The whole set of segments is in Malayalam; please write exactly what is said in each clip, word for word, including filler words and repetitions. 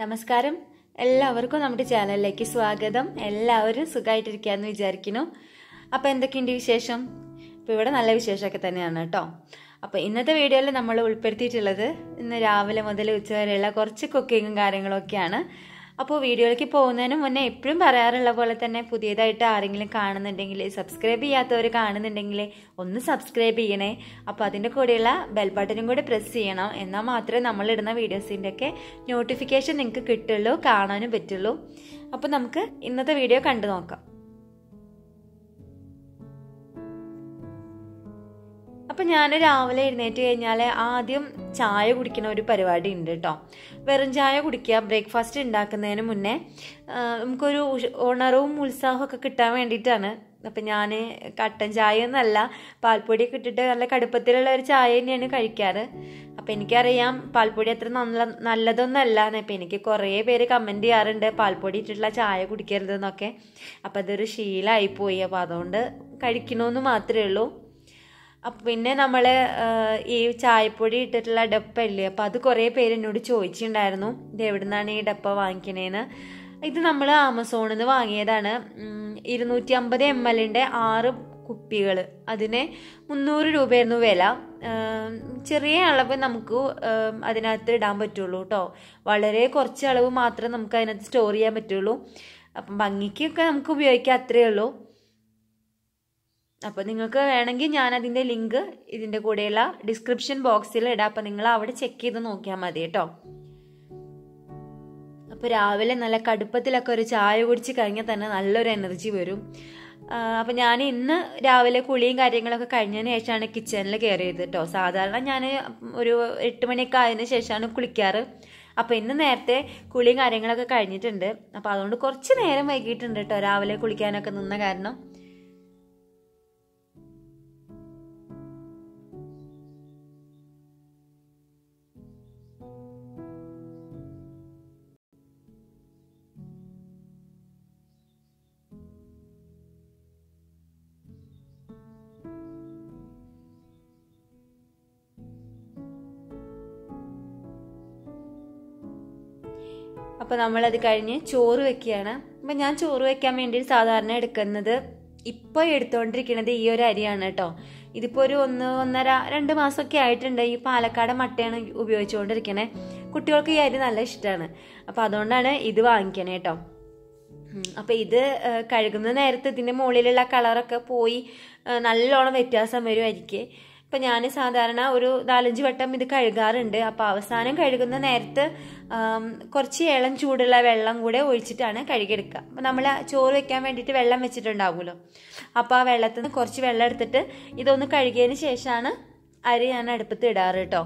നമസ്കാരം എല്ലാവർക്കും നമ്മുടെ ചാനലിലേക്ക് സ്വാഗതം. എല്ലാവരും സുഖമായിട്ടിരിക്കുകയെന്ന് വിചാരിക്കുന്നു. അപ്പോൾ എന്തൊക്കെയുണ്ട് വിശേഷം? ഇപ്പോൾ ഇവിടെ നല്ല വിശേഷമൊക്കെ തന്നെയാണ് കേട്ടോ. അപ്പോൾ ഇന്നത്തെ വീഡിയോയിൽ നമ്മൾ ഉൾപ്പെടുത്തിയിട്ടുള്ളത് ഇന്ന് രാവിലെ മുതൽ ഉച്ചവരെയുള്ള കുറച്ച് കുക്കിങ്ങും കാര്യങ്ങളൊക്കെയാണ്. അപ്പോൾ വീഡിയോയിലേക്ക് പോകുന്നതിന് മുന്നേ എപ്പോഴും പറയാറുള്ള പോലെ തന്നെ പുതിയതായിട്ട് ആരെങ്കിലും കാണുന്നുണ്ടെങ്കിൽ, സബ്സ്ക്രൈബ് ചെയ്യാത്തവർ കാണുന്നുണ്ടെങ്കിൽ ഒന്ന് സബ്സ്ക്രൈബ് ചെയ്യണേ. അപ്പോൾ അതിൻ്റെ കൂടെയുള്ള ബെൽ ബട്ടനും കൂടെ പ്രസ് ചെയ്യണം. എന്നാൽ മാത്രമേ നമ്മളിടുന്ന വീഡിയോസിൻ്റെയൊക്കെ നോട്ടിഫിക്കേഷൻ നിങ്ങൾക്ക് കിട്ടുള്ളൂ, കാണാനും പറ്റുള്ളൂ. അപ്പോൾ നമുക്ക് ഇന്നത്തെ വീഡിയോ കണ്ടു നോക്കാം. അപ്പം ഞാൻ രാവിലെ എഴുന്നേറ്റ് കഴിഞ്ഞാൽ ആദ്യം ചായ കുടിക്കുന്ന ഒരു പരിപാടി ഉണ്ട് കേട്ടോ. വെറും ചായ കുടിക്കുക. ബ്രേക്ക്ഫാസ്റ്റ് ഉണ്ടാക്കുന്നതിന് മുന്നേ നമുക്കൊരു ഉണർവും ഉത്സാഹമൊക്കെ കിട്ടാൻ വേണ്ടിയിട്ടാണ്. അപ്പം ഞാൻ കട്ടൻ ചായ എന്നല്ല, പാൽപ്പൊടിയൊക്കെ ഇട്ടിട്ട് നല്ല കടുപ്പത്തിലുള്ള ഒരു ചായ തന്നെയാണ് കഴിക്കാറ്. അപ്പം എനിക്കറിയാം പാൽപ്പൊടി അത്ര നല്ല നല്ലതൊന്നല്ല. അപ്പം എനിക്ക് കുറേ പേര് കമൻറ്റ് ചെയ്യാറുണ്ട് പാൽപ്പൊടി ഇട്ടിട്ടുള്ള ചായ കുടിക്കരുതെന്നൊക്കെ. അപ്പം അതൊരു ശീലമായിപ്പോയി. അപ്പോൾ അതുകൊണ്ട് കഴിക്കണമെന്ന് മാത്രമേ ഉള്ളൂ. അപ്പം പിന്നെ നമ്മൾ ഈ ചായപ്പൊടി ഇട്ടിട്ടുള്ള ഡപ്പ ഇല്ലേ, അപ്പം അത് കുറേ പേര് എന്നോട് ചോദിച്ചിട്ടുണ്ടായിരുന്നു ഇത് എവിടെ നിന്നാണ് ഈ ഡപ്പ വാങ്ങിക്കണേന്ന്. ഇത് നമ്മൾ ആമസോണിൽ നിന്ന് വാങ്ങിയതാണ്. ഇരുന്നൂറ്റി അമ്പത് എം എല്ലിൻ്റെ ആറ് കുപ്പികൾ, അതിന് മുന്നൂറ് രൂപയായിരുന്നു വില. ചെറിയ അളവ് നമുക്ക് അതിനകത്ത് ഇടാൻ പറ്റുള്ളൂ കേട്ടോ. വളരെ കുറച്ച് അളവ് മാത്രമേ നമുക്ക് അതിനകത്ത് സ്റ്റോർ ചെയ്യാൻ പറ്റുള്ളൂ. അപ്പം ഭംഗിക്കൊക്കെ നമുക്ക് ഉപയോഗിക്കാം, അത്രയേ ഉള്ളൂ. അപ്പോൾ നിങ്ങൾക്ക് വേണമെങ്കിൽ ഞാനതിൻ്റെ ലിങ്ക് ഇതിൻ്റെ കൂടെയുള്ള ഡിസ്ക്രിപ്ഷൻ ബോക്സിൽ ഇടാം. അപ്പോൾ നിങ്ങൾ അവിടെ ചെക്ക് ചെയ്ത് നോക്കിയാൽ മതി കേട്ടോ. അപ്പോൾ രാവിലെ നല്ല കടുപ്പത്തിലൊക്കെ ഒരു ചായ കുടിച്ച് കഴിഞ്ഞാൽ തന്നെ നല്ലൊരു എനർജി വരും. അപ്പോൾ ഞാൻ ഇന്ന് രാവിലെ കുളിയും കാര്യങ്ങളൊക്കെ കഴിഞ്ഞതിന് ശേഷമാണ് കിച്ചണിൽ കയറിയത് കേട്ടോ. സാധാരണ ഞാൻ ഒരു എട്ട് മണിയൊക്കെ ആയതിനു ശേഷമാണ് കുളിക്കാറ്. അപ്പോൾ ഇന്ന് നേരത്തെ കുളിയും കാര്യങ്ങളൊക്കെ കഴിഞ്ഞിട്ടുണ്ട്. അപ്പോൾ അതുകൊണ്ട് കുറച്ച് നേരം വൈകിയിട്ടുണ്ട് കേട്ടോ രാവിലെ കുളിക്കാനൊക്കെ നിന്ന കാരണം. അപ്പോൾ നമ്മളത് കഴിഞ്ഞ് ചോറ് വെക്കുകയാണ്. അപ്പം ഞാൻ ചോറ് വെക്കാൻ വേണ്ടി സാധാരണ എടുക്കുന്നത്, ഇപ്പോൾ എടുത്തുകൊണ്ടിരിക്കുന്നത് ഈ ഒരു അരിയാണ് കേട്ടോ. ഇതിപ്പോൾ ഒരു ഒന്ന് ഒന്നര രണ്ട് മാസമൊക്കെ ആയിട്ടുണ്ട്. ഈ പാലക്കാട് മട്ടയാണ് ഉപയോഗിച്ചുകൊണ്ടിരിക്കണേ. കുട്ടികൾക്ക് ഈ അരി നല്ല ഇഷ്ടമാണ്. അപ്പോൾ അതുകൊണ്ടാണ് ഇത് വാങ്ങിക്കണേ കേട്ടോ. അപ്പോൾ ഇത് കഴുകുന്ന നേരത്ത് ഇതിൻ്റെ മുകളിലുള്ള കളറൊക്കെ പോയി നല്ലോണം വ്യത്യാസം വരും അരിക്ക്. ഇപ്പം ഞാൻ സാധാരണ ഒരു നാലഞ്ച് വട്ടം ഇത് കഴുകാറുണ്ട്. അപ്പോൾ അവസാനം കഴുകുന്ന നേരത്ത് കുറച്ച് ഏളം ചൂടുള്ള വെള്ളം കൂടെ ഒഴിച്ചിട്ടാണ് കഴുകിയെടുക്കുക. അപ്പം നമ്മൾ ചോറ് വെക്കാൻ വേണ്ടിയിട്ട് വെള്ളം വെച്ചിട്ടുണ്ടാവുമല്ലോ. അപ്പോൾ ആ വെള്ളത്തിൽ നിന്ന് കുറച്ച് വെള്ളം എടുത്തിട്ട് ഇതൊന്ന് കഴുകിയതിന് ശേഷമാണ് അരി ഞാൻ അടുപ്പത്ത് ഇടാറ് കേട്ടോ.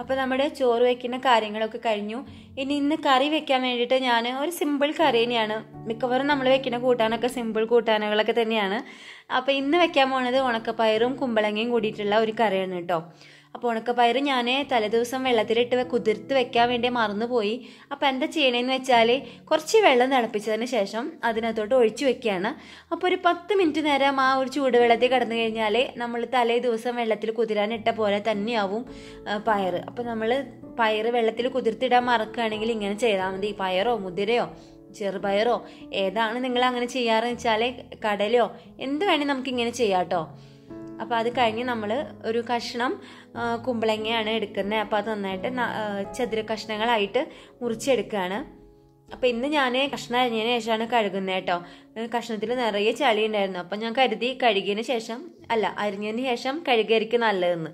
അപ്പോൾ നമ്മുടെ ചോറ് വയ്ക്കുന്ന കാര്യങ്ങളൊക്കെ കഴിഞ്ഞു. ഇനി ഇന്ന് കറി വെക്കാൻ വേണ്ടിയിട്ട് ഞാൻ ഒരു സിമ്പിൾ കറി തന്നെയാണ്. മിക്കവാറും നമ്മൾ വെക്കുന്ന കൂട്ടാനൊക്കെ സിമ്പിൾ കൂട്ടാനുകളൊക്കെ തന്നെയാണ്. അപ്പോൾ ഇന്ന് വെക്കാൻ പോണത് ഉണക്കപ്പയറും കുമ്പളങ്ങയും കൂടിയിട്ടുള്ള ഒരു കറിയാണ് കേട്ടോ. അപ്പോൾ ഉണക്കപ്പയർ ഞാൻ തലേദിവസം വെള്ളത്തിലിട്ട് കുതിർത്ത് വെക്കാൻ വേണ്ടി മറന്നുപോയി. അപ്പോൾ എന്താ ചെയ്യണമെന്ന് വെച്ചാൽ കുറച്ച് വെള്ളം തിളപ്പിച്ചതിന് ശേഷം അതിനകത്തോട്ട് ഒഴിച്ചു വെക്കുകയാണ്. അപ്പോൾ ഒരു പത്ത് മിനിറ്റ് നേരം ആ ഒരു ചൂടുവെള്ളത്തിൽ കിടന്നു കഴിഞ്ഞാൽ നമ്മൾ തലേ ദിവസം വെള്ളത്തിൽ കുതിരാനിട്ട പോലെ തന്നെയാവും പയർ. അപ്പോൾ നമ്മൾ പയർ വെള്ളത്തിൽ കുതിർത്തിടാൻ മറക്കുകയാണെങ്കിൽ ഇങ്ങനെ ചെയ്താൽ മതി. പയറോ മുതിരയോ ചെറുപയറോ ഏതാണ് നിങ്ങൾ അങ്ങനെ ചെയ്യാറെന്ന് വെച്ചാൽ കടലയോ എന്ത് വേണേൽ നമുക്കിങ്ങനെ ചെയ്യാം കേട്ടോ. അപ്പോൾ അത് കഴിഞ്ഞ് നമ്മൾ ഒരു കഷ്ണം കുമ്പളങ്ങയാണ് എടുക്കുന്നത്. അപ്പോൾ അത് നന്നായിട്ട് ചതുര കഷ്ണങ്ങളായിട്ട് മുറിച്ചെടുക്കുകയാണ്. അപ്പോൾ ഇന്ന് ഞാൻ കഷ്ണം അരിഞ്ഞതിന് ശേഷമാണ് കഴുകുന്നത് കേട്ടോ. കഷ്ണത്തിൽ നിറയെ ചളി ഉണ്ടായിരുന്നു. അപ്പം ഞാൻ കരുതി കഴുകിയതിന് ശേഷം അല്ല അരിഞ്ഞതിന് ശേഷം കഴുകിയിരിക്കും നല്ലതെന്ന്.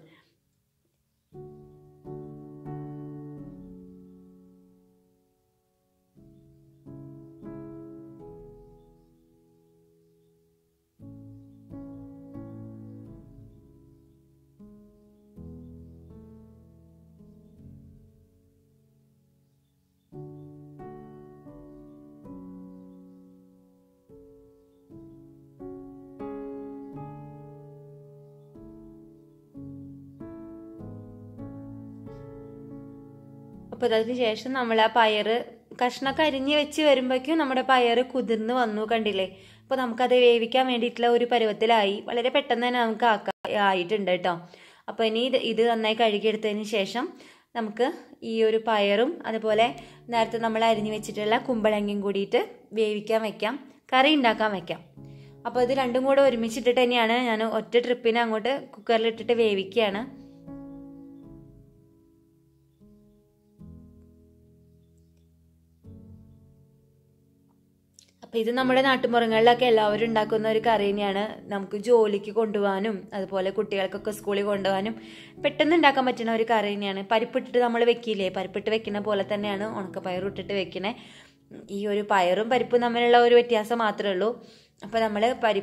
അപ്പോൾ അതിന് ശേഷം നമ്മൾ ആ പയർ കഷ്ണമൊക്കെ അരിഞ്ഞ് വെച്ച് വരുമ്പോഴേക്കും നമ്മുടെ പയർ കുതിർന്ന് വന്നു കണ്ടില്ലേ. അപ്പോൾ നമുക്കത് വേവിക്കാൻ വേണ്ടിയിട്ടുള്ള ഒരു പരുവത്തിലായി, വളരെ പെട്ടെന്ന് തന്നെ നമുക്ക് ആക്കാം ആയിട്ടുണ്ട് കേട്ടോ. അപ്പോൾ ഇനി ഇത് ഇത് നന്നായി കഴുകിയെടുത്തതിന് ശേഷം നമുക്ക് ഈ ഒരു പയറും അതുപോലെ നേരത്തെ നമ്മൾ അരിഞ്ഞ് വെച്ചിട്ടുള്ള കുമ്പളങ്ങയും കൂടിയിട്ട് വേവിക്കാൻ വയ്ക്കാം, കറി ഉണ്ടാക്കാൻ വയ്ക്കാം. അപ്പോൾ ഇത് രണ്ടും കൂടെ ഒരുമിച്ചിട്ടിട്ട് തന്നെയാണ് ഞാൻ ഒറ്റ ട്രിപ്പിന് അങ്ങോട്ട് കുക്കറിലിട്ടിട്ട് വേവിക്കുകയാണ്. ഇത് നമ്മുടെ നാട്ടുമുറങ്ങളിലൊക്കെ എല്ലാവരും ഉണ്ടാക്കുന്ന ഒരു കറി തന്നെയാണ്. നമുക്ക് ജോലിക്ക് കൊണ്ടുപോകാനും അതുപോലെ കുട്ടികൾക്കൊക്കെ സ്കൂളിൽ കൊണ്ടുപോകാനും പെട്ടെന്ന് ഉണ്ടാക്കാൻ പറ്റുന്ന ഒരു കറി തന്നെയാണ്. പരിപ്പിട്ടിട്ട് നമ്മൾ വെക്കില്ലേ, പരിപ്പിട്ട് വെക്കുന്ന പോലെ തന്നെയാണ് ഉണക്കപ്പയറും ഇട്ടിട്ട് വെക്കണേ. ഈ ഒരു പയറും പരിപ്പും തമ്മിലുള്ള ഒരു വ്യത്യാസം മാത്രമേ ഉള്ളൂ. അപ്പോൾ നമ്മൾ പരി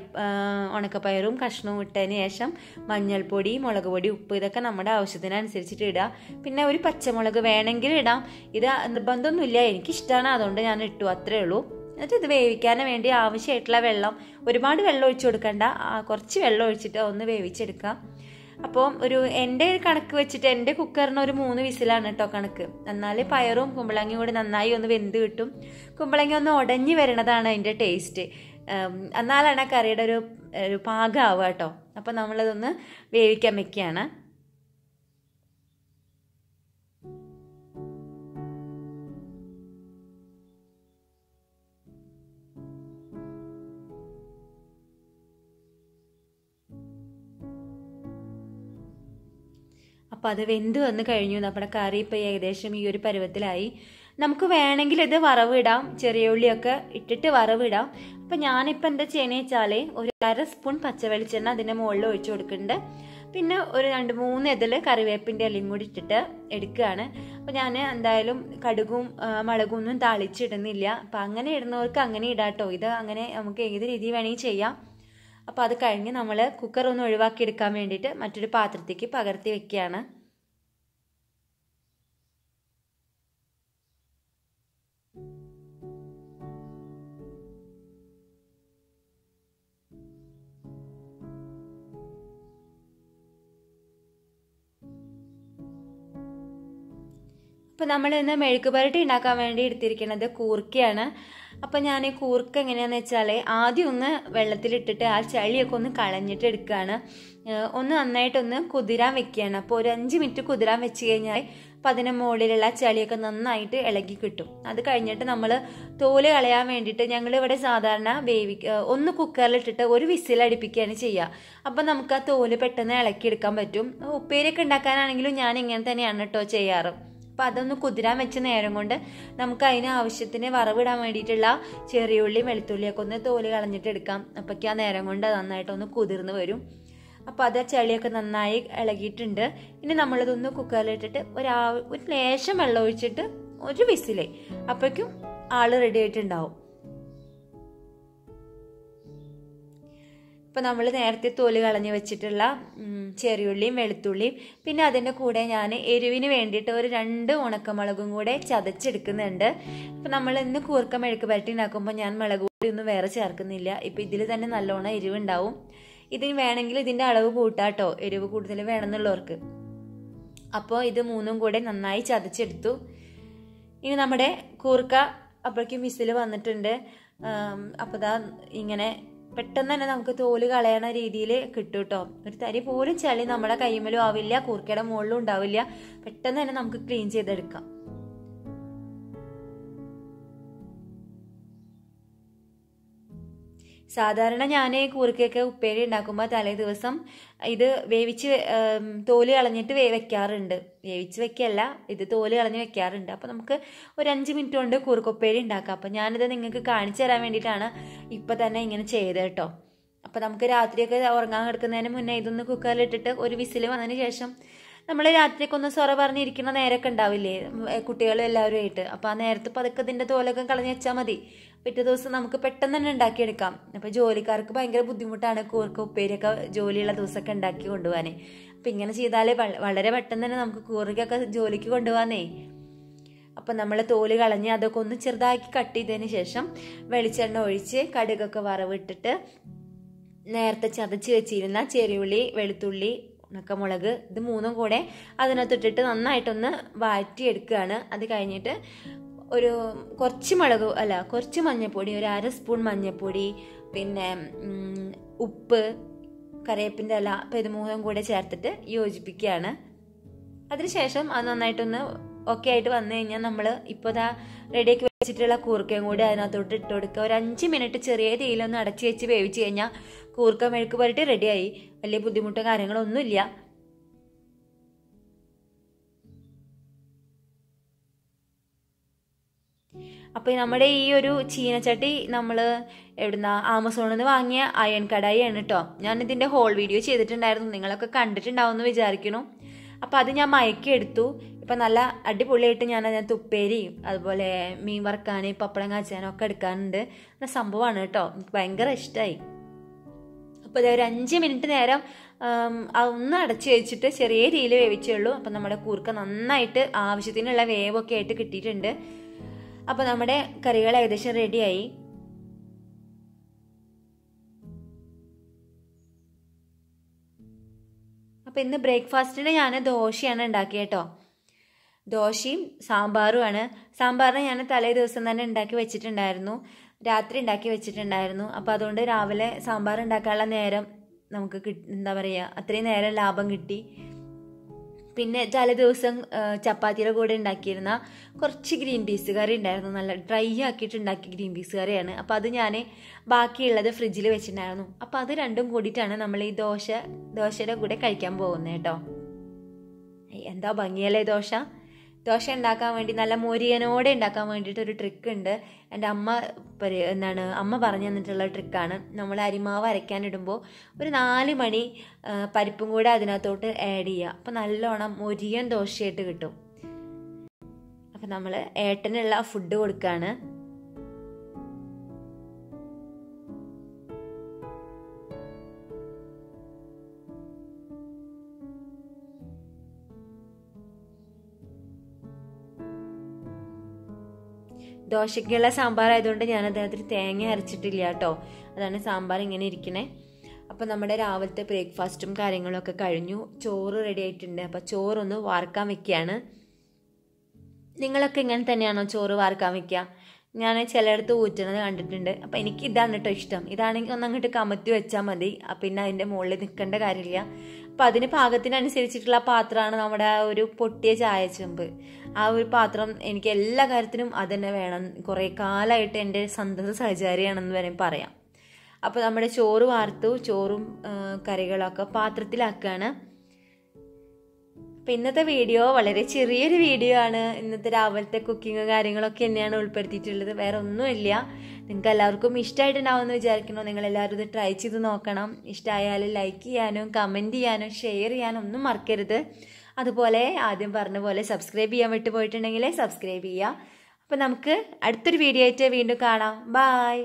ഉണക്കപ്പയറും കഷ്ണവും ഇട്ടതിന് ശേഷം മഞ്ഞൾപ്പൊടി, മുളക് പൊടി, ഉപ്പ് ഇതൊക്കെ നമ്മുടെ ആവശ്യത്തിനനുസരിച്ചിട്ട് ഇടാം. പിന്നെ ഒരു പച്ചമുളക് വേണമെങ്കിൽ ഇടാം, ഇത് നിർബന്ധമൊന്നുമില്ല. എനിക്കിഷ്ടമാണ്, അതുകൊണ്ട് ഞാൻ ഇട്ടു, അത്രേ ഉള്ളൂ. എന്നിട്ട് ഇത് വേവിക്കാൻ വേണ്ടി ആവശ്യമായിട്ടുള്ള വെള്ളം, ഒരുപാട് വെള്ളം ഒഴിച്ചു കൊടുക്കണ്ട, കുറച്ച് വെള്ളം ഒഴിച്ചിട്ട് ഒന്ന് വേവിച്ചെടുക്കാം. അപ്പോൾ ഒരു എൻ്റെ കണക്ക് വെച്ചിട്ട് എൻ്റെ കുക്കറിന് ഒരു മൂന്ന് വിസിലാണ് കേട്ടോ കണക്ക്. എന്നാലേ പയറും കുമ്പളങ്ങയും കൂടി നന്നായി ഒന്ന് വെന്ത് കിട്ടും. കുമ്പളങ്ങ ഒന്ന് ഉടഞ്ഞു വരണതാണ് അതിൻ്റെ ടേസ്റ്റ്, എന്നാലാണ് ആ കറിയുടെ ഒരു ഒരു പാകമാവുക കേട്ടോ. അപ്പോൾ നമ്മളതൊന്ന് വേവിക്കാൻ വെക്കുകയാണ്. അപ്പോൾ അത് വെന്ത് വന്ന് കഴിഞ്ഞു. നമ്മുടെ കറി ഇപ്പോൾ ഏകദേശം ഈ ഒരു പരുവത്തിലായി. നമുക്ക് വേണമെങ്കിൽ ഇത് വറവിടാം, ചെറിയ ഉള്ളിയൊക്കെ ഇട്ടിട്ട് വറവിടാം. അപ്പം ഞാനിപ്പോൾ എന്താ ചെയ്യണേ വെച്ചാൽ ഒരു അര സ്പൂൺ പച്ചവെളിച്ചെണ്ണ അതിൻ്റെ മുകളിൽ ഒഴിച്ചു കൊടുക്കുന്നുണ്ട്. പിന്നെ ഒരു രണ്ട് മൂന്ന് ഇതിൽ കറിവേപ്പിൻ്റെ ഇലയും കൂടി ഇട്ടിട്ട് എടുക്കുകയാണ്. അപ്പോൾ ഞാൻ എന്തായാലും കടുകും മുളകൊന്നും താളിച്ചിടുന്നില്ല. അപ്പം അങ്ങനെ ഇടുന്നവർക്ക് അങ്ങനെ ഇടാട്ടോ, ഇത് അങ്ങനെ നമുക്ക് ഏത് രീതി വേണമെങ്കിൽ ചെയ്യാം. അപ്പോൾ അത് കഴിഞ്ഞ് നമ്മൾ കുക്കർ ഒന്ന് ഒഴിവാക്കി എടുക്കാൻ വേണ്ടിയിട്ട് മറ്റൊരു പാത്രത്തേക്ക് പകർത്തി വെക്കുകയാണ്. അപ്പോൾ നമ്മൾ ഇന്ന് മെഴുക്ക് പുരട്ടി ഉണ്ടാക്കാൻ വേണ്ടി എടുത്തിരിക്കുന്നത് കൂർക്കയാണ്. അപ്പം ഞാൻ കൂർക്ക എങ്ങനെയാണെന്ന് വെച്ചാൽ ആദ്യം ഒന്ന് വെള്ളത്തിലിട്ടിട്ട് ആ ചളിയൊക്കെ ഒന്ന് കളഞ്ഞിട്ട് എടുക്കുകയാണ്. ഒന്ന് നന്നായിട്ടൊന്ന് കുതിരാൻ വെക്കുകയാണ്. അപ്പോൾ ഒരു അഞ്ച് മിനിറ്റ് കുതിരാൻ വെച്ച് കഴിഞ്ഞാൽ അപ്പം അതിന് മുകളിലുള്ള ചളിയൊക്കെ നന്നായിട്ട് ഇളകി കിട്ടും. അത് കഴിഞ്ഞിട്ട് നമ്മൾ തോല് കളയാൻ വേണ്ടിയിട്ട് ഞങ്ങളിവിടെ സാധാരണ വേവി ഒന്ന് കുക്കറിലിട്ടിട്ട് ഒരു വിസിലടിപ്പിക്കുകയാണ് ചെയ്യുക. അപ്പം നമുക്ക് ആ തോല് പെട്ടെന്ന് ഇളക്കിയെടുക്കാൻ പറ്റും. ഉപ്പേരിയൊക്കെ ഉണ്ടാക്കാനാണെങ്കിലും ഞാൻ ഇങ്ങനെ തന്നെയാണ് കേട്ടോ ചെയ്യാറ്. അപ്പം അതൊന്ന് കുതിരാൻ വെച്ച നേരം കൊണ്ട് നമുക്ക് അതിന് ആവശ്യത്തിന് വറവിടാൻ വേണ്ടിയിട്ടുള്ള ചെറിയുള്ളിയും വെളുത്തുള്ളിയൊക്കെ ഒന്ന് തോല് കളഞ്ഞിട്ട് എടുക്കാം. അപ്പോഴേക്ക് ആ നേരം കൊണ്ട് നന്നായിട്ടൊന്ന് കുതിർന്ന് വരും. അപ്പോൾ അത് ചെളിയൊക്കെ നന്നായി ഇളകിയിട്ടുണ്ട്. ഇനി നമ്മളിതൊന്ന് കുക്കറിലിട്ടിട്ട് ഒരാ ഒരു ലേശം വെള്ളം ഒഴിച്ചിട്ട് ഒരു വിസിലേ, അപ്പോഴേക്കും ആൾ റെഡി ആയിട്ടുണ്ടാവും. അപ്പോൾ നമ്മൾ നേരത്തെ തോല് കളഞ്ഞ് വെച്ചിട്ടുള്ള ചെറിയുള്ളിയും വെളുത്തുള്ളിയും പിന്നെ അതിൻ്റെ കൂടെ ഞാൻ എരിവിന് വേണ്ടിയിട്ട് ഒരു രണ്ട് ഉണക്കമുളകും കൂടെ ചതച്ചെടുക്കുന്നുണ്ട്. അപ്പോൾ നമ്മൾ ഇന്ന് കൂർക്ക മെഴുക്ക് പുരട്ടി ഉണ്ടാക്കുമ്പോൾ ഞാൻ മുളക് പൊടി ഒന്നും വേറെ ചേർക്കുന്നില്ല. ഇപ്പോൾ ഇതിൽ തന്നെ നല്ലോണം എരിവുണ്ടാവും. ഇതിന് വേണമെങ്കിൽ ഇതിൻ്റെ അളവ് കൂട്ടാട്ടോ, എരിവ് കൂടുതൽ വേണമെന്നുള്ളവർക്ക്. അപ്പോൾ ഇത് മൂന്നും കൂടെ നന്നായി ചതച്ചെടുത്തു. ഇനി നമ്മുടെ കൂർക്ക അപ്പോഴേക്കും മിസിൽ വന്നിട്ടുണ്ട്. അപ്പോൾ ദാ ഇങ്ങനെ പെട്ടെന്ന് തന്നെ നമുക്ക് തോല് കളയണ രീതിയിൽ കിട്ടും കേട്ടോ. ഒരു തരി പോലും ചളി നമ്മുടെ കൈമലും ആവില്ല, കൂർക്കയുടെ മുകളിലും ഉണ്ടാവില്ല. പെട്ടെന്ന് തന്നെ നമുക്ക് ക്ലീൻ ചെയ്തെടുക്കാം. സാധാരണ ഞാൻ കൂർക്കയൊക്കെ ഉപ്പേരി ഉണ്ടാക്കുമ്പോൾ തലേ ദിവസം ഇത് വേവിച്ച് തോല് കളഞ്ഞിട്ട് വെക്കാറുണ്ട്. വേവിച്ച് വെക്കല്ല, ഇത് തോല് കളഞ്ഞ് വെക്കാറുണ്ട്. അപ്പോൾ നമുക്ക് ഒരു അഞ്ച് മിനിറ്റ് കൊണ്ട് കൂർക്കുപ്പേരി ഉണ്ടാക്കാം. അപ്പോൾ ഞാനിത് നിങ്ങൾക്ക് കാണിച്ചു തരാൻ വേണ്ടിയിട്ടാണ് ഇപ്പം തന്നെ ഇങ്ങനെ ചെയ്തത് കേട്ടോ. അപ്പോൾ നമുക്ക് രാത്രിയൊക്കെ ഉറങ്ങാൻ കിടക്കുന്നതിന് മുന്നേ ഇതൊന്ന് കുക്കറിലിട്ടിട്ട് ഒരു വിസിൽ വന്നതിന് ശേഷം നമ്മൾ രാത്രിയൊക്കെ ഒന്ന് സൊറ പറഞ്ഞിരിക്കുന്ന നേരമൊക്കെ ഉണ്ടാവില്ലേ കുട്ടികളും എല്ലാവരും ആയിട്ട്. അപ്പോൾ ആ നേരത്തെ പതുക്കെ ഇതിൻ്റെ തോലൊക്കെ കളഞ്ഞ് വെച്ചാൽ മതി. പിറ്റേ ദിവസം നമുക്ക് പെട്ടെന്ന് തന്നെ ഉണ്ടാക്കിയെടുക്കാം. അപ്പോൾ ജോലിക്കാർക്ക് ഭയങ്കര ബുദ്ധിമുട്ടാണ് കൂർക്ക ഉപ്പേരിയൊക്കെ ജോലിയുള്ള ദിവസമൊക്കെ ഉണ്ടാക്കി കൊണ്ടുപോകാനേ. അപ്പം ഇങ്ങനെ ചെയ്താലേ വളരെ പെട്ടെന്ന് തന്നെ നമുക്ക് കൂർക്കയൊക്കെ ജോലിക്ക് കൊണ്ടുപോകാനേ. അപ്പം നമ്മൾ തോല് കളഞ്ഞ് അതൊക്കെ ഒന്ന് ചെറുതാക്കി കട്ട് ചെയ്തതിന് ശേഷം വെളിച്ചെണ്ണ ഒഴിച്ച് കടുകൊക്കെ വറവിട്ടിട്ട് നേരത്തെ ചതച്ച് വെച്ചിരുന്ന ചെറിയുള്ളി, വെളുത്തുള്ളി, ഉണക്കമുളക് ഇത് മൂന്നും കൂടെ അതിനകത്തിട്ടിട്ട് നന്നായിട്ടൊന്ന് വാറ്റിയെടുക്കുകയാണ്. അത് കഴിഞ്ഞിട്ട് ഒരു കുറച്ച് മുളക് അല്ല കുറച്ച് മഞ്ഞൾപ്പൊടി, ഒരു അര സ്പൂൺ മഞ്ഞൾപ്പൊടി, പിന്നെ ഉപ്പ്, കറിവേപ്പിൻ്റെ ഇല, അപ്പോൾ ഇത് മൂന്നും കൂടെ ചേർത്തിട്ട് യോജിപ്പിക്കുകയാണ്. അതിനുശേഷം അത് നന്നായിട്ടൊന്ന് ഒക്കെ ആയിട്ട് വന്നു കഴിഞ്ഞാൽ നമ്മൾ ഇപ്പോൾ ദാ റെഡിയാക്കി വെച്ചിട്ടുള്ള കൂർക്കയും കൂടി അതിനകത്തോട്ട് ഇട്ട് കൊടുക്കുക. ഒരു അഞ്ച് മിനിറ്റ് ചെറിയ തീയിലൊന്ന് അടച്ചു വെച്ച് വേവിച്ച് കഴിഞ്ഞാൽ കൂർക്ക മെഴുക്ക് പുരട്ടി റെഡിയായി. വലിയ ബുദ്ധിമുട്ടോ കാര്യങ്ങളൊന്നുമില്ല. അപ്പോൾ നമ്മുടെ ഈ ഒരു ചീനച്ചട്ടി നമ്മൾ എവിടുന്ന ആമസോണിൽ നിന്ന് വാങ്ങിയ അയൺ കടായിയാണ് കേട്ടോ. ഞാനിതിൻ്റെ ഹോൾ വീഡിയോ ചെയ്തിട്ടുണ്ടായിരുന്നു, നിങ്ങളൊക്കെ കണ്ടിട്ടുണ്ടാവുമെന്ന് വിചാരിക്കണം. അപ്പോൾ അത് ഞാൻ മയക്കി എടുത്തു. ഇപ്പം നല്ല അടിപൊളിയായിട്ട് ഞാൻ അതിനകത്ത് ഉപ്പേരിയും അതുപോലെ മീൻ വറുക്കാൻ, പപ്പടം കാച്ചാനും ഒക്കെ എടുക്കാനുണ്ട് എന്ന സംഭവമാണ് കേട്ടോ. എനിക്ക് ഭയങ്കര ഇഷ്ടമായി. അപ്പോൾ ഇതൊരു അഞ്ച് മിനിറ്റ് നേരം ഒന്ന് അടച്ച് വെച്ചിട്ട് ചെറിയ രീതിയിൽ വേവിച്ചുള്ളൂ. അപ്പം നമ്മുടെ കൂർക്ക നന്നായിട്ട് ആവശ്യത്തിനുള്ള വേവൊക്കെ ആയിട്ട് കിട്ടിയിട്ടുണ്ട്. അപ്പോൾ നമ്മുടെ കറികൾ ഏകദേശം റെഡിയായി. അപ്പം ഇന്ന് ബ്രേക്ക്ഫാസ്റ്റിന് ഞാൻ ദോശയാണ് ഉണ്ടാക്കിയത് കേട്ടോ. ദോശയും സാമ്പാറുമാണ്. സാമ്പാറിന് ഞാൻ തലേ ദിവസം തന്നെ ഉണ്ടാക്കി വെച്ചിട്ടുണ്ടായിരുന്നു, രാത്രി ഉണ്ടാക്കി വെച്ചിട്ടുണ്ടായിരുന്നു. അപ്പോൾ അതുകൊണ്ട് രാവിലെ സാമ്പാർ ഉണ്ടാക്കാനുള്ള നേരം നമുക്ക് കിട്ടി, എന്താ പറയുക, അത്രയും നേരം ലാഭം കിട്ടി. പിന്നെ തലേ ദിവസം ചപ്പാത്തിയുടെ കൂടെ ഉണ്ടാക്കിയിരുന്ന കുറച്ച് ഗ്രീൻ പീസ് കറി ഉണ്ടായിരുന്നു, നല്ല ഡ്രൈ ആക്കിയിട്ടുണ്ടാക്കിയ ഗ്രീൻ പീസ് കറിയാണ്. അപ്പോൾ അത് ഞാൻ ബാക്കിയുള്ളത് ഫ്രിഡ്ജിൽ വെച്ചിട്ടുണ്ടായിരുന്നു. അപ്പോൾ അത് രണ്ടും കൂടിയിട്ടാണ് നമ്മൾ ഈ ദോശ ദോശയുടെ കൂടെ കഴിക്കാൻ പോകുന്നത് കേട്ടോ. എന്താ ഭംഗിയല്ലേ ദോശ. ദോശ ഉണ്ടാക്കാൻ വേണ്ടി നല്ല മൊരിയനോടെ ഉണ്ടാക്കാൻ വേണ്ടിയിട്ടൊരു ട്രിക്ക് ഉണ്ട്. എൻ്റെ അമ്മ എന്താണ് അമ്മ പറഞ്ഞു തന്നിട്ടുള്ള ട്രിക്കാണ്. നമ്മൾ അരിമാവ് അരയ്ക്കാനിടുമ്പോൾ ഒരു നാല് മണി പരിപ്പും കൂടെ അതിനകത്തോട്ട് ആഡ് ചെയ്യുക. അപ്പോൾ നല്ലോണം മൊരിയൻ ദോശയായിട്ട് കിട്ടും. അപ്പം നമ്മൾ ഏട്ടനുള്ള ഫുഡ് കൊടുക്കുകയാണ്. ദോശയ്ക്കുള്ള സാമ്പാർ ആയതുകൊണ്ട് ഞാൻ അതിനകത്ത് തേങ്ങ അരച്ചിട്ടില്ല കേട്ടോ. അതാണ് സാമ്പാർ ഇങ്ങനെ ഇരിക്കണേ. അപ്പോൾ നമ്മുടെ രാവിലത്തെ ബ്രേക്ക്ഫാസ്റ്റും കാര്യങ്ങളൊക്കെ കഴിഞ്ഞു. ചോറ് റെഡി ആയിട്ടുണ്ട്. അപ്പോൾ ചോറൊന്ന് വാർക്കാൻ വെക്കുകയാണ്. നിങ്ങളൊക്കെ ഇങ്ങനെ തന്നെയാണോ ചോറ് വാർക്കാൻ വെക്കുക? ഞാൻ ചിലയിടത്ത് ഊറ്റുന്നത് കണ്ടിട്ടുണ്ട്. അപ്പോൾ എനിക്ക് ഇതാണ് കേട്ടോ ഇഷ്ടം. ഇതാണെങ്കിൽ ഒന്നങ്ങോട്ട് കമത്തി വെച്ചാൽ മതി, പിന്നെ അതിൻ്റെ മുകളിൽ നിൽക്കേണ്ട കാര്യമില്ല. അപ്പോൾ അതിന് പാകത്തിനനുസരിച്ചിട്ടുള്ള പാത്രമാണ് നമ്മുടെ ആ ഒരു പൊട്ടിയ ചായ ചെമ്പ്. ആ ഒരു പാത്രം എനിക്ക് എല്ലാ കാര്യത്തിനും അത് തന്നെ വേണം. കുറേ കാലമായിട്ട് എൻ്റെ സന്തത സഹചാരിയാണെന്ന് വരെ പറയാം. അപ്പോൾ നമ്മുടെ ചോറ് വാർത്തു, ചോറും കറികളൊക്കെ പാത്രത്തിലാക്കുകയാണ്. അപ്പോൾ ഇന്നത്തെ വീഡിയോ വളരെ ചെറിയൊരു വീഡിയോ ആണ്. ഇന്നത്തെ രാവിലത്തെ കുക്കിങ്ങും കാര്യങ്ങളൊക്കെ തന്നെയാണ് ഉൾപ്പെടുത്തിയിട്ടുള്ളത്, വേറെ ഒന്നുമില്ല. നിങ്ങൾക്ക് എല്ലാവർക്കും ഇഷ്ടമായിട്ടുണ്ടാവുമെന്ന് വിചാരിക്കണം. നിങ്ങളെല്ലാവരും ഇത് ട്രൈ ചെയ്ത് നോക്കണം. ഇഷ്ടമായാൽ ലൈക്ക് ചെയ്യാനും കമൻറ്റ് ചെയ്യാനും ഷെയർ ചെയ്യാനും ഒന്നും മറക്കരുത്. അതുപോലെ ആദ്യം പറഞ്ഞ പോലെ സബ്സ്ക്രൈബ് ചെയ്യാൻ വിട്ടുപോയിട്ടുണ്ടെങ്കിൽ സബ്സ്ക്രൈബ് ചെയ്യുക. അപ്പോൾ നമുക്ക് അടുത്തൊരു വീഡിയോ ആയിട്ട് വീണ്ടും കാണാം. ബൈ.